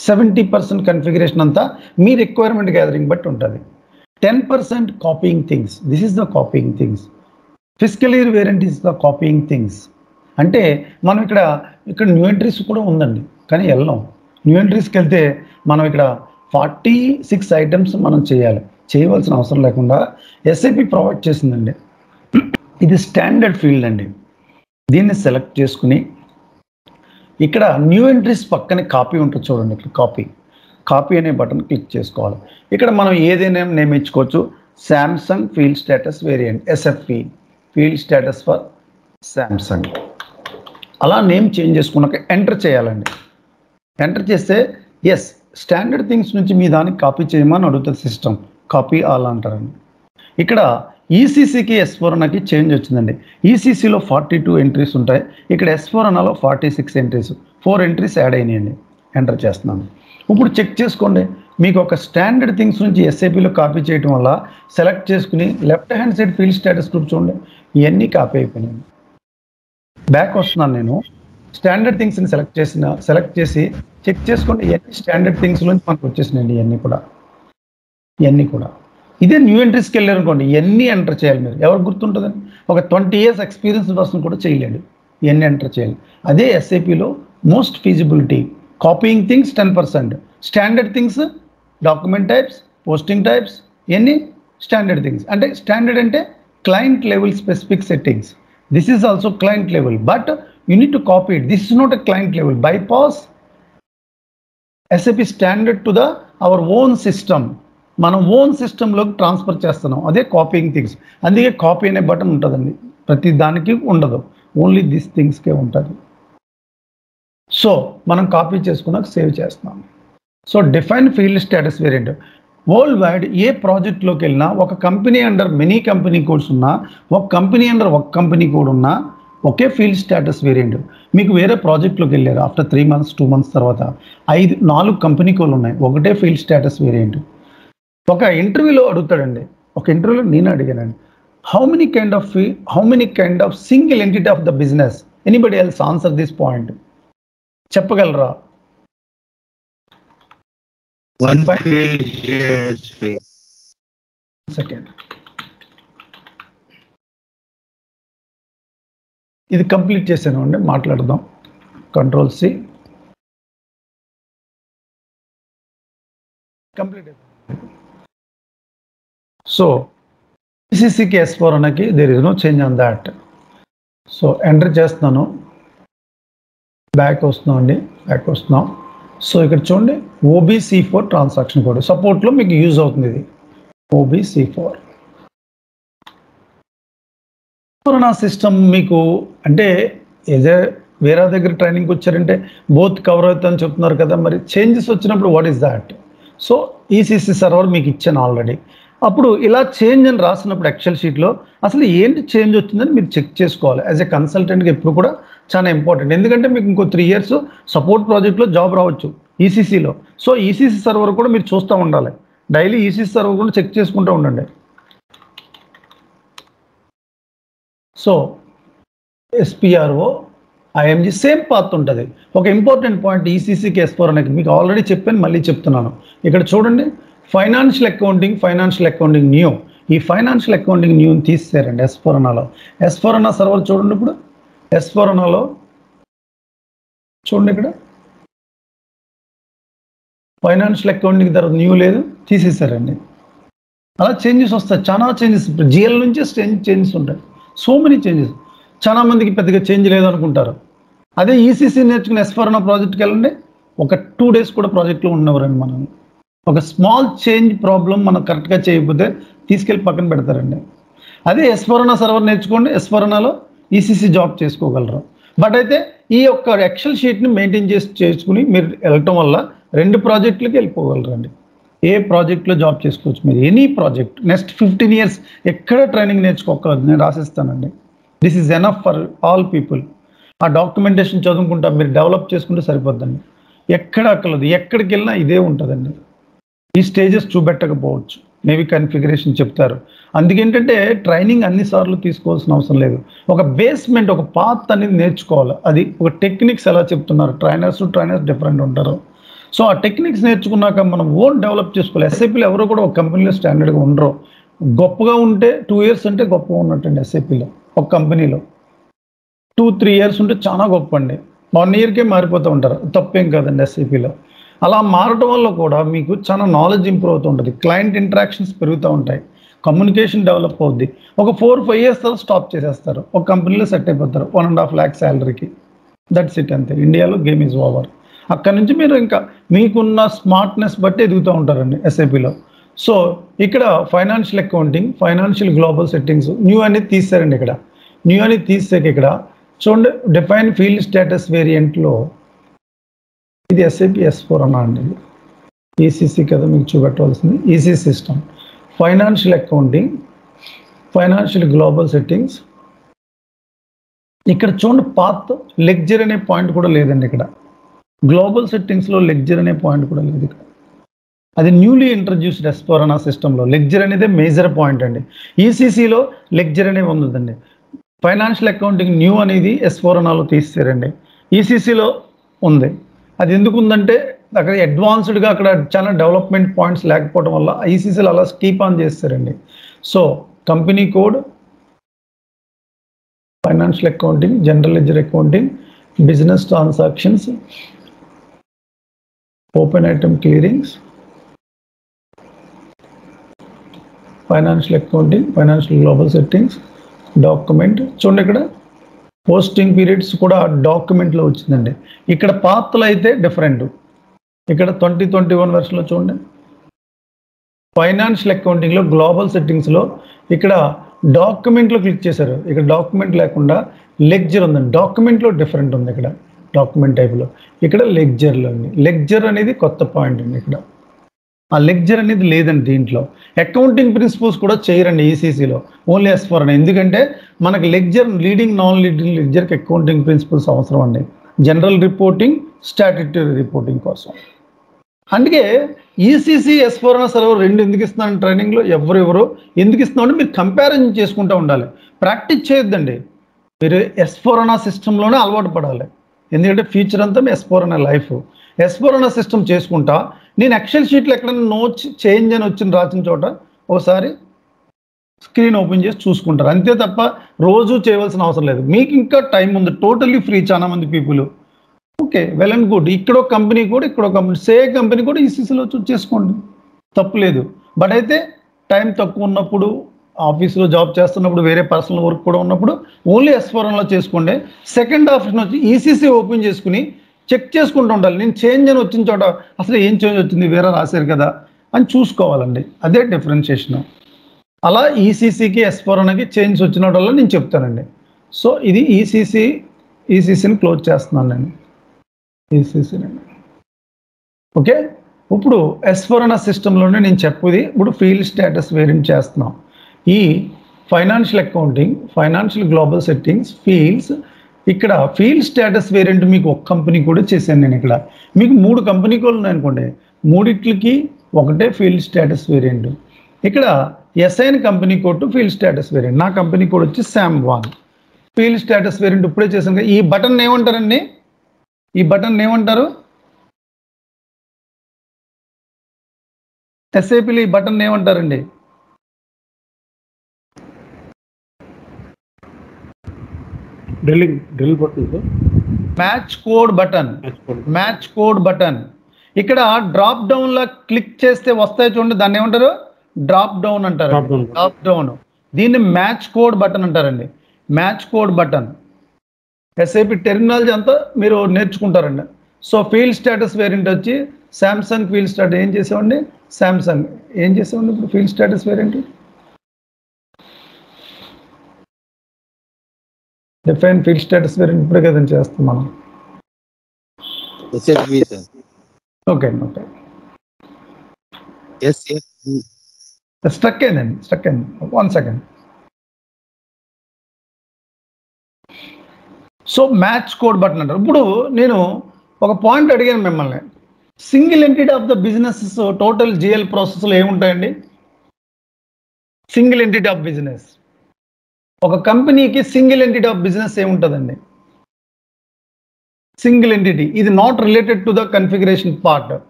70% configuration anta me requirement gathering but untadi. 10% copying things. This is the copying things. Fiscal year variant is the copying things. Ante manu ikkada new entries kuda undandi. Kani ellam new entries kelte manu ikkada 46 items manam cheyali. Cheyavalsina avasaram lekunda SAP provide chesindandi. It is standard field and then select cheskuni. Ikkada new entries pakkane copy untu chudandi copy. Copy ane button click chesukovali. Ikkada manam edaina name ichukochu Samsung field status variant SFV field status for Samsung. Ala name change cheskunaka enter cheyalandi. Enter cheste yes standard things nunchi mee dani copy cheyamani adutha system copy all antarandi. Ikkada ECC ki S4 naki change ochindandi. ECC lo 42 entries untai. Ikkada S4 analo 46 entries. 4 entries add ayinandi. Enter chestunnanu. Now check cheskondi meeku oka standard things nunchi SAP lo copy cheyadam valla select cheskuni left hand side field status group chudandi iyanni copy ayipoyindi. Back vastunanu nenu standard things ni select chesina select chesi check cheskondi iyanni standard things lo manaku vachesindi iyanni kuda ide new entries ki ellaru anukondi iyanni enter cheyali meeru evaru gurtuntadani oka 20 years experience person kuda cheyaledu iyanni enter cheyali ade SAP lo most feasibility. Copying things 10%. Standard things, document types, posting types, any standard things. And standard and client level specific settings. This is also client level, but you need to copy it. This is not a client level. Bypass SAP standard to the our own system. Manam own system log transfer chestunam. Ade copying things. And the copy ane button untadandi. Prati daniki undadu. Only these things ke untadi. So, manam copy cheskunak save chestunam. So, define field status variant. Worldwide, a project lo kelna, oka company under many company codes unna, oka company under oka company code unna, okay field status variant. Meeku vere project lo kellaru after 3 months, 2 months tarvata, 4 company code unnai, okate field status variant. Oka interview lo adutadandi. Oka interview lo nenu adiganandi. How many kind of single entity of the business? Anybody else answer this point? చెప్పగలరా? ఇది complete చేశాను అండి, మాట్లాడదాం. Ctrl+C కంప్లీట్. So ECC S4 అనకి there is no change on that. So enter చేస్తున్నాను. Back వస్తున్నాం. So ఇక్కడ చూడండి OBC4 ట్రాన్సాక్షన్ కోడ్ సపోర్ట్లో మీకు యూజ్ అవుతుంది. ఇది OBC4 కరోనా సిస్టమ్ మీకు అంటే ఏదో వేరే దగ్గర ట్రైనింగ్కి వచ్చారంటే బోత్ కవర్ అవుతుందని చెప్తున్నారు కదా, మరి చేంజెస్ వచ్చినప్పుడు what is that? So ECC server మీకు ఇచ్చాను ఆల్రెడీ. అప్పుడు ఇలా చేంజ్ అని రాసినప్పుడు ఎక్సెల్ షీట్లో అసలు ఏంటి చేంజ్ వచ్చిందని మీరు చెక్ చేసుకోవాలి. యాజ్ ఎ కన్సల్టెంట్గా ఎప్పుడు కూడా చాలా ఇంపార్టెంట్, ఎందుకంటే మీకు ఇంకో 3 years సపోర్ట్ ప్రాజెక్ట్లో జాబ్ రావచ్చు ECCలో. సో ECC సర్వర్ కూడా మీరు చూస్తూ ఉండాలి, డైలీ ECC సర్వర్ కూడా చెక్ చేసుకుంటూ ఉండండి. So SPRO IMG same path ఉంటుంది. ఒక ఇంపార్టెంట్ పాయింట్ ECCకి S4 అనేది మీకు ఆల్రెడీ చెప్పాను, మళ్ళీ చెప్తున్నాను. ఇక్కడ చూడండి ఫైనాన్షియల్ అకౌంటింగ్ న్యూ. ఈ ఫైనాన్షియల్ అకౌంటింగ్ న్యూ తీసేసారండి S4HANAలో. S4HANA సర్వర్ చూడండి, ఇప్పుడు S4HANAలో చూడండి ఇక్కడ ఫైనాన్షియల్ అకౌంటింగ్ తర్వాత న్యూ లేదు, తీసేసారండి. అలా చేంజెస్ వస్తాయి, చాలా చేంజెస్. GL నుంచి చేంజెస్ ఉంటాయి, సో మెనీ చేంజెస్. చాలా మందికి పెద్దగా చేంజ్ లేదనుకుంటారు. అదే ECC నేర్చుకుని S4HANA ప్రాజెక్ట్కి వెళ్ళండి, ఒక 2 days కూడా ప్రాజెక్ట్లో ఉండేవారండి. మనం ఒక స్మాల్ చేంజ్ ప్రాబ్లం మనం కరెక్ట్గా చేయకపోతే తీసుకెళ్ళి పక్కన పెడతారండి. అదే S4HANA సర్వర్ నేర్చుకోండి, S4HANAలో ECC జాబ్ చేసుకోగలరు. బట్ అయితే ఈ యొక్క ఎక్సెల్ షీట్ని మెయింటైన్ చేసుకుని మీరు వెళ్ళటం వల్ల 2 ప్రాజెక్టులకి వెళ్ళిపోగలరండి. ఏ ప్రాజెక్ట్లో జాబ్ చేసుకోవచ్చు మీరు, ఎనీ ప్రాజెక్ట్. నెక్స్ట్ 15 years ఎక్కడ ట్రైనింగ్ నేర్చుకోకూడదు, నేను రాసిస్తానండి. This is enough for all people. ఆ డాక్యుమెంటేషన్ చదువుకుంటా మీరు డెవలప్ చేసుకుంటే సరిపోద్దండి. ఎక్కడ అక్కర్లేదు, ఎక్కడికి వెళ్ళినా ఇదే ఉంటుందండి. ఈ స్టేజెస్ చూపెట్టకపోవచ్చు, మేబీ కన్ఫిగరేషన్ చెప్తారు. అందుకేంటంటే ట్రైనింగ్ అన్నిసార్లు తీసుకోవాల్సిన అవసరం లేదు. ఒక బేస్మెంట్, ఒక పాత్ అనేది నేర్చుకోవాలి. అది ఒక టెక్నిక్స్ ఎలా చెప్తున్నారు, ట్రైనర్స్ డిఫరెంట్ ఉంటారు. So our techniques నేర్చుకున్నాక మనం ఓన్ డెవలప్ చేసుకోవాలి. SAP లో ఎవరో కూడా ఒక కంపెనీలో స్టాండర్డ్ గా ఉండరు. గొప్పగా ఉంటే 2 years అంటే గొప్పగా ఉన్నట్టండి. SAP లో ఒక కంపెనీలో 2-3 years ఉంటే చాలా గొప్ప అండి. 1 yearకే మారిపోతూ ఉంటారు, తప్పేం కాదండి. SAP లో అలా మారడం వల్ల కూడా మీకు చాలా నాలెడ్జ్ ఇంప్రూవ్ అవుతూ ఉంటుంది, క్లయింట్ ఇంటరాక్షన్స్ పెరుగుతూ ఉంటాయి, కమ్యూనికేషన్ డెవలప్ అవుద్ది. ఒక 4-5 years తర్వాత స్టాప్ చేసేస్తారు, ఒక కంపెనీలో సెట్ అయిపోతారు 1.5 lakh శాలరీకి. దట్స్ ఇట్, అంతే. ఇండియాలో గేమ్ ఈజ్ ఓవర్. అక్కడ నుంచి మీరు ఇంకా మీకున్న స్మార్ట్నెస్ బట్టి ఎదుగుతూ ఉంటారండి ఎస్ఐపిలో. సో ఇక్కడ financial accounting, financial global settings new అనేది తీసారండి. ఇక్కడ న్యూ అనేది తీసాక ఇక్కడ చూడండి, డిఫైన్ ఫీల్డ్ స్టేటస్ వేరియంట్లో ఇది ఎస్ఐపి S/4 అన్నా అండి. ECC కదా మీకు చూపెట్టవలసింది, ECC system. Financial accounting, financial global settings. ఇక్కడ చూడండి పాత్ లెక్చర్ అనే పాయింట్ కూడా లేదండి. ఇక్కడ గ్లోబల్ సెట్టింగ్స్లో లెక్చర్ అనే పాయింట్ కూడా లేదు. ఇక్కడ అది న్యూలీ ఇంట్రడ్యూస్డ్ S/4HANA సిస్టంలో లెక్చర్ అనేదే మేజర్ పాయింట్ అండి. ECCలో లెక్చర్ అనేది ఉందండి. ఫైనాన్షియల్ అకౌంటింగ్ న్యూ అనేది S/4HANAలో తీసేరండి, ECCలో ఉంది. అది ఎందుకు ఉందంటే అక్కడ అడ్వాన్స్డ్గా అక్కడ చాలా డెవలప్మెంట్ పాయింట్స్ లేకపోవడం వల్ల ECCలో అలా స్టీప్ ఆన్ చేస్తారండి. So company code, financial accounting, general ledger accounting, business transactions, open item clearings, financial accounting, financial global settings, document. చూడండి ఇక్కడ పోస్టింగ్ పీరియడ్స్ కూడా డాక్యుమెంట్లో వచ్చిందండి. ఇక్కడ పాత్రలు అయితే డిఫరెంట్. ఇక్కడ 2021 వర్షన్లో చూడండి, ఫైనాన్షియల్ అకౌంటింగ్లో గ్లోబల్ సెట్టింగ్స్లో ఇక్కడ డాక్యుమెంట్లో క్లిక్ చేశారు. ఇక్కడ డాక్యుమెంట్ లేకుండా లెక్చర్ ఉందండి. డాక్యుమెంట్లో డిఫరెంట్ ఉంది ఇక్కడ, డాక్యుమెంట్ టైప్లో. ఇక్కడ లెక్చర్లో ఉంది, లెక్చర్ అనేది కొత్త పాయింట్ అండి. ఇక్కడ ఆ లెక్చర్ అనేది లేదండి. దీంట్లో అకౌంటింగ్ ప్రిన్సిపల్స్ కూడా చేయరండి ECCలో, ఓన్లీ S/4 అని. ఎందుకంటే మనకు లెక్చర్, లీడింగ్ నాన్ లీడింగ్ లెక్చర్కి అకౌంటింగ్ ప్రిన్సిపల్స్ అవసరం అండి, జనరల్ రిపోర్టింగ్, స్టాట్యుటరీ రిపోర్టింగ్ కోసం. అందుకే ECC S/4HANA సర్వర్ రెండు ఎందుకు ఇస్తున్నాను ట్రైనింగ్లో, ఎవరెవరో ఎందుకు ఇస్తున్నామంటే మీరు కంపారిజన్ చేసుకుంటూ ఉండాలి, ప్రాక్టీస్ చేయొద్దండి. మీరు S/4HANA సిస్టంలోనే అలవాటు పడాలి. ఎందుకంటే ఫ్యూచర్ అంతా మీ S/4HANA లైఫ్. S/4HANA సిస్టమ్ చేసుకుంటా నేను ఎక్సెల్ షీట్లో ఎక్కడైనా నోట్స్ చేంజ్ అని వచ్చిన రాసిన చోట ఒకసారి స్క్రీన్ ఓపెన్ చేసి చూసుకుంటారు, అంతే తప్ప రోజు చేయవలసిన అవసరం లేదు. మీకు ఇంకా టైం ఉంది, టోటల్లీ ఫ్రీ. చాలా మంది people okay, well and good. ఇక్కడో కంపెనీ కూడా, ఇక్కడో కంపెనీ, సేమ్ కంపెనీ కూడా ECCలో చేసుకోండి, తప్పులేదు. బట్ అయితే టైం తక్కువ ఉన్నప్పుడు, ఆఫీస్లో జాబ్ చేస్తున్నప్పుడు, వేరే పర్సనల్ వర్క్ కూడా ఉన్నప్పుడు ఓన్లీ S/4HANAలో చేసుకోండి. సెకండ్ ఆప్షన్ వచ్చి ECC ఓపెన్ చేసుకుని చెక్ చేసుకుంటూ ఉండాలి. నేను చేంజ్ అని వచ్చిన చోట అసలు ఏం చేంజ్ వచ్చింది, వేరే రాశారు కదా అని చూసుకోవాలండి. అదే డిఫరెన్షియేషన్. అలా ECCకి S/4HANAకి చేంజ్ వచ్చిన వల్ల నేను చెప్తానండి. సో ఇది ECCని క్లోజ్ చేస్తున్నాను నేను, ECCనండి. ఓకే, ఇప్పుడు S/4HANA సిస్టంలోనే నేను చెప్పేది ఇప్పుడు ఫీల్డ్ స్టేటస్ వేరియంట్ చేస్తున్నాం. ఈ financial accounting, financial global settings, fields. ఇక్కడ ఫీల్డ్ స్టేటస్ వేరియంట్ మీకు ఒక కంపెనీ కూడా చేశాను నేను. ఇక్కడ మీకు 3 కంపెనీ కోళ్ళు ఉన్నాయనుకోండి, మూడిట్లకి ఒకటే ఫీల్డ్ స్టేటస్ వేరియంట్. ఇక్కడ ఎస్ఐన్ company code, field status variant. నా కంపెనీ కోడ్ వచ్చి SAM1. ఫీల్డ్ స్టేటస్ వేరియంట్ ఇప్పుడే చేశాను కదా. ఈ బటన్ ఏమంటారండి, ఈ బటన్ ఏమంటారు SAPలో? ఈ బటన్ ఏమంటారండి? Drill button, match code button, match code button. ఇక్కడ డ్రాప్ డౌన్ లా క్లిక్ చేస్తే వస్తాయి చూడండి, దాన్ని ఏమంటారు? డ్రాప్ డౌన్ అంటారు. డ్రాప్ డౌన్ దీన్ని మ్యాచ్ కోడ్ బటన్ అంటారండి. Match code button SAP terminology అంతా మీరు నేర్చుకుంటారండి. సో ఫీల్డ్ స్టేటస్ వేరియంట్ వచ్చి శాంసంగ్ ఫీల్డ్ స్టేటస్ ఏం చేసామండి? శాంసంగ్ ఏం చేసామండి ఇప్పుడు field status variant? Define field status variant ఇప్పుడే కదండి చేస్తాం మనం. ఓకే అండి, ఓకే. స్ట్రక్ అయిందండి 1 second. So match code button అంటారు. ఇప్పుడు నేను ఒక పాయింట్ అడిగాను మిమ్మల్ని, single entity of the businesses total GL ప్రాసెస్లో ఏముంటాయండి? సింగిల్ ఎంటిటీ ఆఫ్ బిజినెస్, ఒక కంపెనీకి సింగిల్ ఎంటిటీ ఆఫ్ బిజినెస్ ఏముంటుందండి? single entity is not related to the configuration part.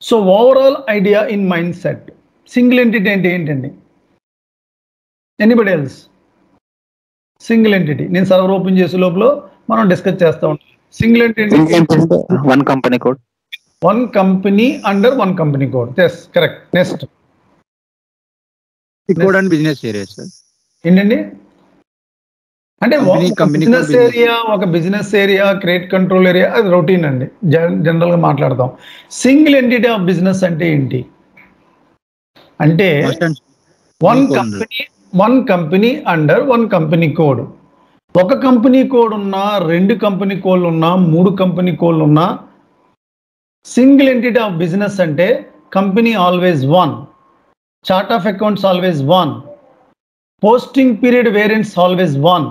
So overall idea in mindset, single entity and entity. Anybody else? Single entity. Nen server open chese lopalo manam discuss chestam untam. Single entity, one company code. One company under one company code. Yes, correct. Next. The code and business area, sir. Entity. అంటే business area, ఒక business area, credit control area, అది routine అండి, జనరల్గా మాట్లాడతాం. Single entity of business అంటే ఏంటి అంటే one company under one company code. ఒక కంపెనీ కోడ్ ఉన్నా, రెండు కంపెనీ కోడ్లు ఉన్నా, మూడు కంపెనీ కోడ్లు ఉన్నా, సింగిల్ ఎంటిటీ ఆఫ్ బిజినెస్ అంటే company always one, chart of accounts always one, posting period variance always one,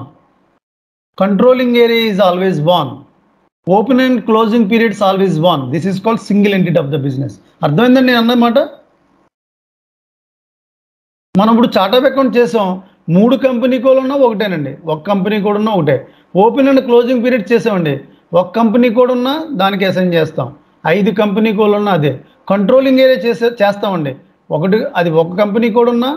controlling area is always one, open and closing periods always one. This is called single entity of the business. అర్థమైందండి అన్నమాట. మనం ఇప్పుడు chart of account చేసాం, మూడు company code ఉన్నా ఒకటేనండి, ఒక company code ఉన్నా ఒకటే. ఓపెన్ అండ్ క్లోజింగ్ పీరియడ్ చేసామండి, ఒక కంపెనీ కోడ్ ఉన్నా దానికి అసైన్ చేస్తాం. ఐదు కంపెనీ కోడ్ ఉన్నా అదే. కంట్రోలింగ్ ఏరియా చేస్తామండి, ఒకటి అది ఒక కంపెనీ కోడ్ ఉన్నా,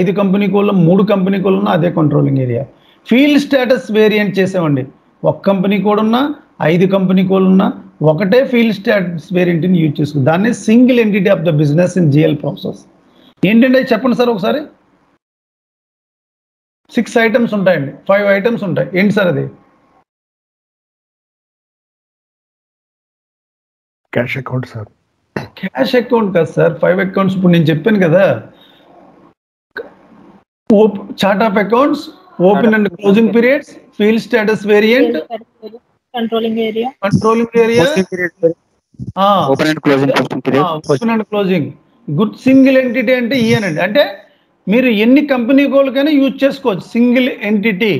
ఐదు కంపెనీ కోళ్ళు, మూడు కంపెనీ కోళ్ళు ఉన్నా అదే controlling area. Field status variant చేసామండి, ఒక కంపెనీ కోడ్ ఉన్నా, ఐదు కంపెనీ కోళ్ళు ఉన్నా, ఒకటే ఫీల్డ్ స్టేటస్ వేరియంట్ని యూజ్ చేసుకుంది. దాన్ని single entity of the business in GL process. ఏంటంటే చెప్పండి సార్ ఒకసారి. 6 ఐటమ్స్ ఉంటాయండి, 5 ఐటమ్స్ ఉంటాయి. ఏంటి సార్ అది? Cash account sir. Cash account కాదు సార్, 5 అకౌంట్స్. ఇప్పుడు నేను చెప్పాను కదా, chart of accounts, open and closing periods, field status variant, controlling area, open and closing. Good. Single entity అంటే ఇయేనండి. అంటే మీరు ఎన్ని కంపెనీ కోళ్ళకైనా యూజ్ చేసుకోవచ్చు సింగిల్ ఎంటిటీ.